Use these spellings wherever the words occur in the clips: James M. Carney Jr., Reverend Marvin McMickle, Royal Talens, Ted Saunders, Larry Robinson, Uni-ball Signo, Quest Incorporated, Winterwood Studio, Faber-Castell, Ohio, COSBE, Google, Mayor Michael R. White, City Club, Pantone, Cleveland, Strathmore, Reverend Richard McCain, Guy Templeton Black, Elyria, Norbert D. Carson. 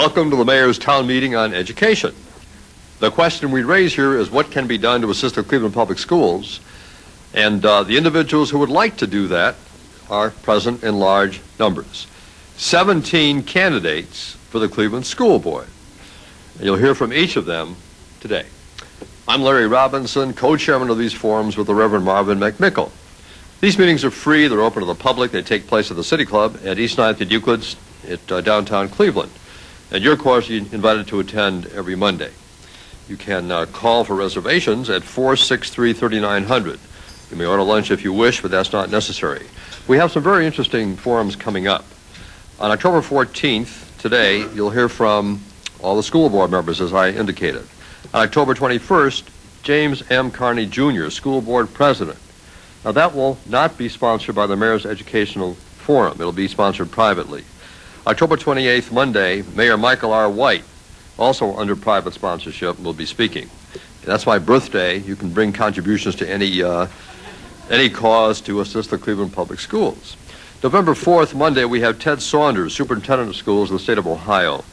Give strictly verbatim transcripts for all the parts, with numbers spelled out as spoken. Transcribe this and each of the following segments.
Welcome to the Mayor's Town Meeting on Education. The question we raise here is what can be done to assist the Cleveland Public Schools, and uh, the individuals who would like to do that are present in large numbers. seventeen candidates for the Cleveland School Board. And you'll hear from each of them today. I'm Larry Robinson, co-chairman of these forums with the Reverend Marvin McMickle. These meetings are free, they're open to the public, they take place at the City Club at East ninth and Euclid's at uh, downtown Cleveland. And you're, of course, you're invited to attend every Monday. You can uh, call for reservations at four six three, three nine hundred. You may order lunch if you wish, but that's not necessary. We have some very interesting forums coming up. On October fourteenth, today, you'll hear from all the school board members, as I indicated. On October twenty-first, James M. Carney Junior, school board president. Now, that will not be sponsored by the Mayor's Educational Forum. It'll be sponsored privately. October twenty-eighth, Monday, Mayor Michael R. White, also under private sponsorship, will be speaking. That's my birthday. You can bring contributions to any uh, any cause to assist the Cleveland Public Schools. November fourth, Monday, we have Ted Saunders, superintendent of schools of the state of Ohio.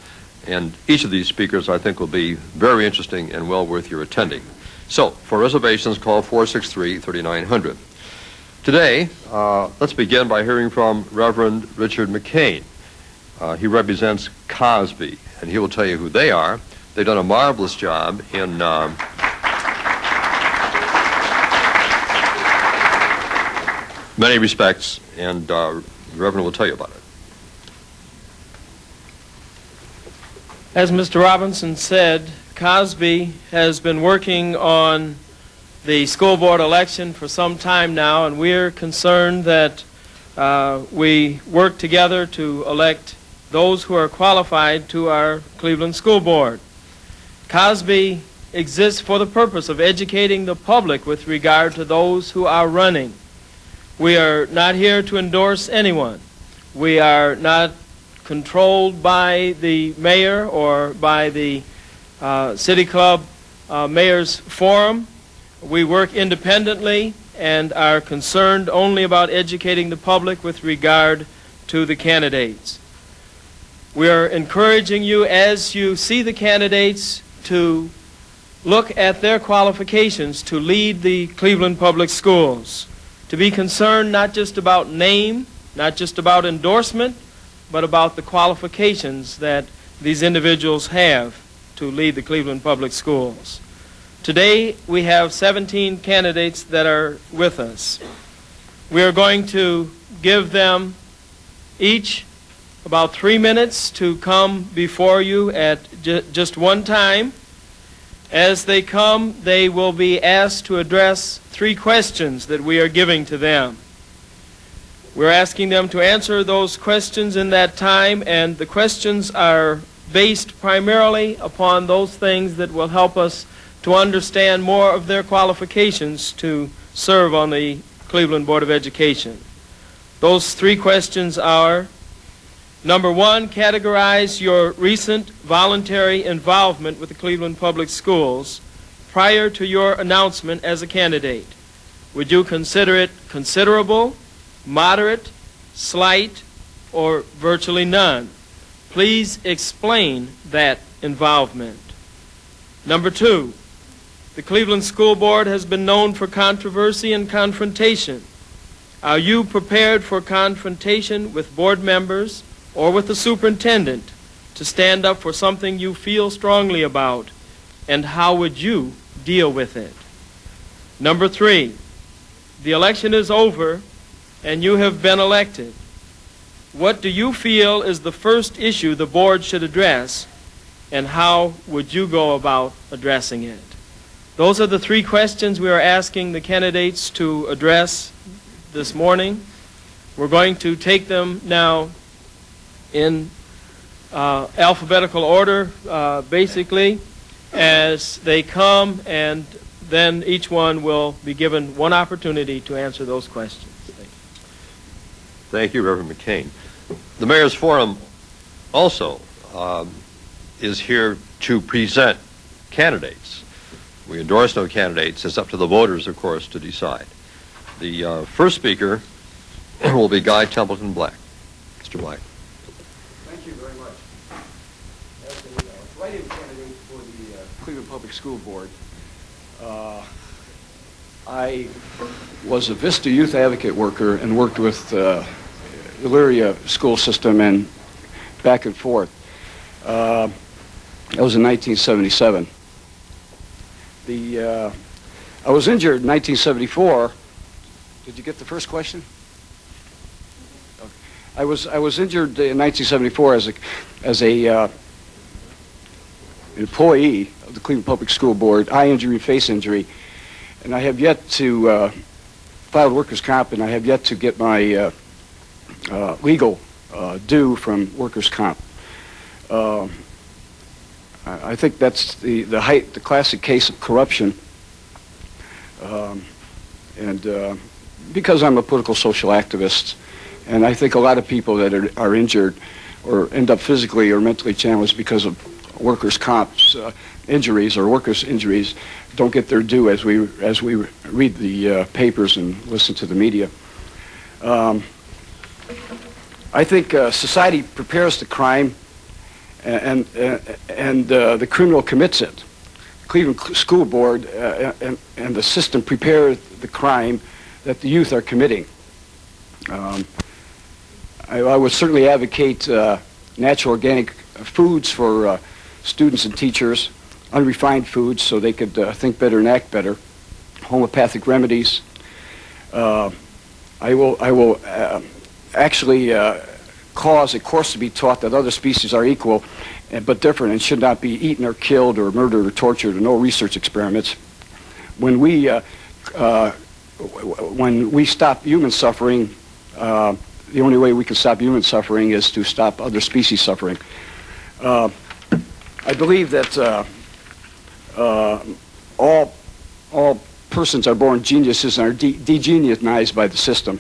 And each of these speakers, I think, will be very interesting and well worth your attending. So, for reservations, call four six three, three nine hundred. Today, uh, let's begin by hearing from Reverend Richard McCain. Uh, he represents COSBE, and he will tell you who they are. They've done a marvelous job in... Um, many respects, and uh, the Reverend will tell you about it. As Mister Robinson said, COSBE has been working on the school board election for some time now, and we're concerned that uh, we work together to elect those who are qualified to our Cleveland School Board. COSBE exists for the purpose of educating the public with regard to those who are running. We are not here to endorse anyone. We are not controlled by the mayor or by the uh, City Club uh, Mayor's Forum. We work independently and are concerned only about educating the public with regard to the candidates. We are encouraging you, as you see the candidates, to look at their qualifications to lead the Cleveland Public Schools, to be concerned not just about name, not just about endorsement, but about the qualifications that these individuals have to lead the Cleveland Public Schools. Today, we have seventeen candidates that are with us. We are going to give them each about three minutes to come before you at ju- just one time. As they come, they will be asked to address three questions that we are giving to them. We're asking them to answer those questions in that time, and the questions are based primarily upon those things that will help us to understand more of their qualifications to serve on the Cleveland Board of Education. Those three questions are: number one, categorize your recent voluntary involvement with the Cleveland Public Schools prior to your announcement as a candidate. Would you consider it considerable, moderate, slight, or virtually none? Please explain that involvement. Number two, the Cleveland School Board has been known for controversy and confrontation. Are you prepared for confrontation with board members or with the superintendent to stand up for something you feel strongly about, and how would you deal with it? Number three, the election is over and you have been elected. What do you feel is the first issue the board should address, and how would you go about addressing it? Those are the three questions we are asking the candidates to address this morning. We're going to take them now in uh, alphabetical order, uh, basically, as they come, and then each one will be given one opportunity to answer those questions. Thank you, Thank you Reverend McCain. The Mayor's Forum also um, is here to present candidates. We endorse no candidates. It's up to the voters, of course, to decide. The uh, first speaker will be Guy Templeton Black. Mister Black. write-in candidate for the uh, Cleveland Public School Board. Uh, I was a Vista Youth Advocate worker and worked with uh, the Elyria school system and back and forth. Uh, that was in nineteen seventy-seven. The, uh, I was injured in nineteen seventy-four. Did you get the first question? Okay. I was I was injured in nineteen seventy-four as a as a uh, employee of the Cleveland Public School Board, eye injury, face injury, and I have yet to uh, file workers' comp, and I have yet to get my uh, uh, legal uh, due from workers' comp. Uh, I think that's the the height, the classic case of corruption, um, and. Uh, Because I'm a political social activist, and I think a lot of people that are, are injured or end up physically or mentally challenged because of workers' comps uh, injuries or workers' injuries don't get their due as we as we read the uh, papers and listen to the media. Um, I think uh, society prepares the crime, and and, and uh, the criminal commits it. The Cleveland School Board uh, and and the system prepare the crime that the youth are committing. Um, I, I would certainly advocate uh, natural organic foods for uh, students and teachers, unrefined foods so they could uh, think better and act better, homeopathic remedies. Uh, I will, I will uh, actually uh, cause a course to be taught that other species are equal and, but different and should not be eaten or killed or murdered or tortured or no research experiments. When we uh, uh, When we stop human suffering, uh, the only way we can stop human suffering is to stop other species suffering. Uh, I believe that uh, uh, all all persons are born geniuses and are de degeniusized by the system.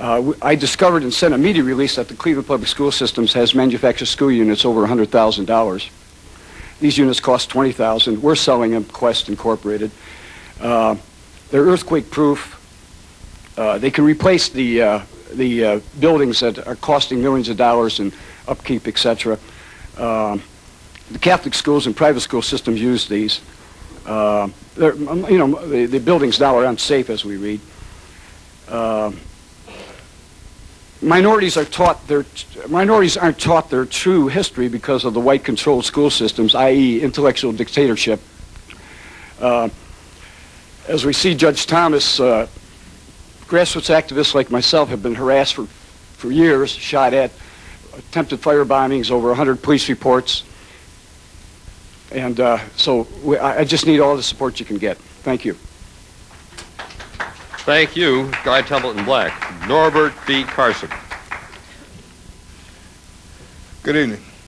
Uh, I discovered and sent a media release that the Cleveland Public School Systems has manufactured school units over one hundred thousand dollars. These units cost twenty thousand dollars. We're selling them, Quest Incorporated. Uh, They're earthquake-proof. Uh, they can replace the uh, the uh, buildings that are costing millions of dollars in upkeep, et cetera. Uh, the Catholic schools and private school systems use these. Uh, you know, the, the buildings now are unsafe, as we read. Uh, minorities are taught their minorities aren't taught their true history because of the white-controlled school systems, that is, intellectual dictatorship. Uh, As we see Judge Thomas, uh, grassroots activists like myself have been harassed for, for years, shot at, attempted fire bombings, over one hundred police reports. And uh, so we, I, I just need all the support you can get. Thank you. Thank you, Guy Templeton Black. Norbert D. Carson. Good evening.